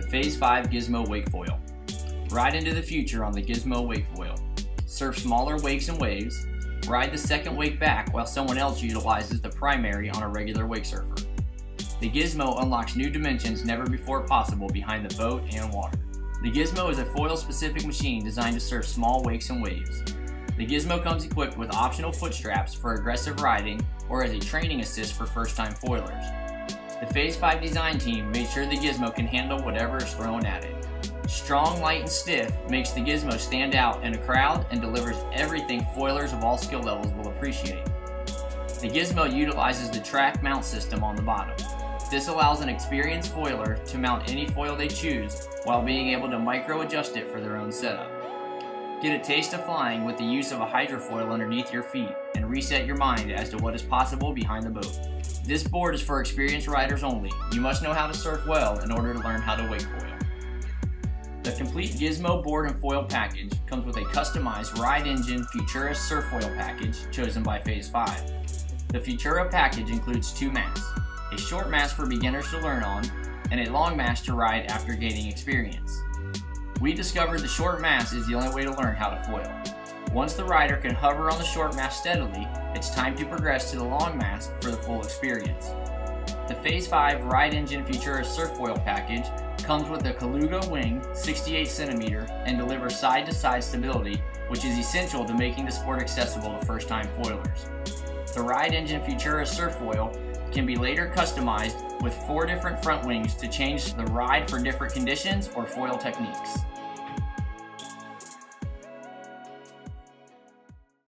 the Phase 5 Gizmo Wake Foil. Ride into the future on the Gizmo Wake Foil. Surf smaller wakes and waves. Ride the second wake back while someone else utilizes the primary on a regular wake surfer. The Gizmo unlocks new dimensions never before possible behind the boat and water. The Gizmo is a foil-specific machine designed to surf small wakes and waves. The Gizmo comes equipped with optional foot straps for aggressive riding or as a training assist for first-time foilers. The Phase 5 design team made sure the Gizmo can handle whatever is thrown at it. Strong, light, and stiff makes the Gizmo stand out in a crowd and delivers everything foilers of all skill levels will appreciate. The Gizmo utilizes the track mount system on the bottom. This allows an experienced foiler to mount any foil they choose while being able to micro-adjust it for their own setup. Get a taste of flying with the use of a hydrofoil underneath your feet and reset your mind as to what is possible behind the boat. This board is for experienced riders only. You must know how to surf well in order to learn how to wake foil. The complete Gizmo board and foil package comes with a customized Ride Engine Futura surf foil package chosen by Phase 5. The Futura package includes two mats, a short mast for beginners to learn on, and a long mast to ride after gaining experience. We discovered the short mast is the only way to learn how to foil. Once the rider can hover on the short mast steadily, it's time to progress to the long mast for the full experience. The Phase 5 Ride Engine Futura Surf Foil package comes with a Colugo Wing 68 cm and delivers side-to-side stability, which is essential to making the sport accessible to first-time foilers. The Ride Engine Futura Surf Foil can be later customized with 4 different front wings to change the ride for different conditions or foil techniques.